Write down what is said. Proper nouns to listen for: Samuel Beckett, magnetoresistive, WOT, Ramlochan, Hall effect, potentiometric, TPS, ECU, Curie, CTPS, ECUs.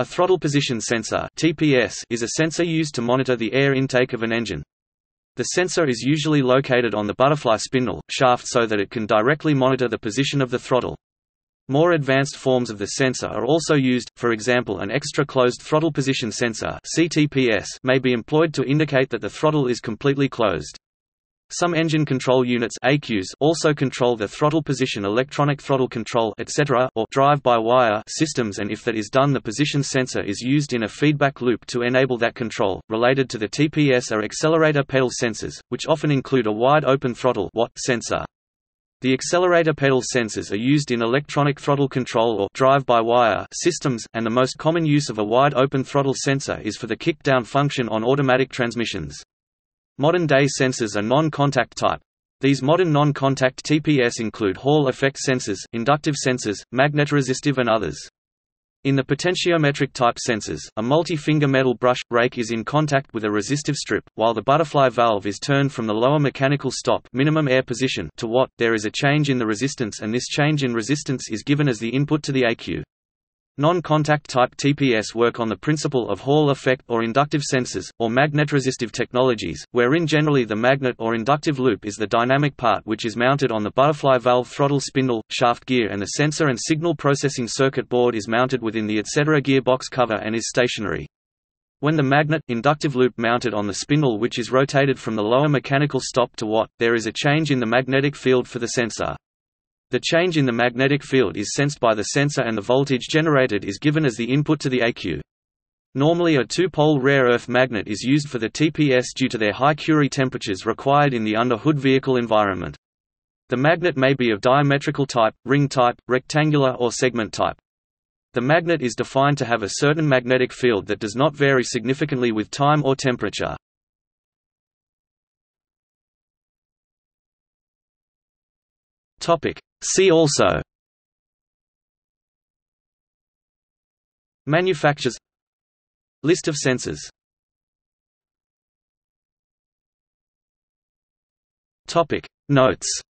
A throttle position sensor (TPS) is a sensor used to monitor the air intake of an engine. The sensor is usually located on the butterfly spindle shaft so that it can directly monitor the position of the throttle. More advanced forms of the sensor are also used, for example an extra closed throttle position sensor (CTPS) may be employed to indicate that the throttle is completely closed. Some engine control units (ECUs) also control the throttle position, electronic throttle control, etc., or drive-by-wire systems, and if that is done, the position sensor is used in a feedback loop to enable that control. Related to the TPS are accelerator pedal sensors, which often include a wide-open throttle (WOT) sensor. The accelerator pedal sensors are used in electronic throttle control or drive-by-wire systems, and the most common use of a wide-open throttle sensor is for the kick-down function on automatic transmissions. Modern-day sensors are non-contact type. These modern non-contact TPS include Hall effect sensors, inductive sensors, magnetoresistive and others. In the potentiometric type sensors, a multi-finger metal brush rake is in contact with a resistive strip, while the butterfly valve is turned from the lower mechanical stop minimum air position to WOT. There is a change in the resistance, and this change in resistance is given as the input to the ECU. Non-contact type TPS work on the principle of Hall effect or inductive sensors, or magnetoresistive technologies, wherein generally the magnet or inductive loop is the dynamic part which is mounted on the butterfly valve throttle spindle, shaft gear, and the sensor and signal processing circuit board is mounted within the etc. gearbox cover and is stationary. When the magnet, inductive loop mounted on the spindle which is rotated from the lower mechanical stop to WOT, there is a change in the magnetic field for the sensor. The change in the magnetic field is sensed by the sensor, and the voltage generated is given as the input to the ECU. Normally a two-pole rare earth magnet is used for the TPS due to their high Curie temperatures required in the under-hood vehicle environment. The magnet may be of diametrical type, ring type, rectangular or segment type. The magnet is defined to have a certain magnetic field that does not vary significantly with time or temperature. See also: Manufacturers, List of sensors. Notes.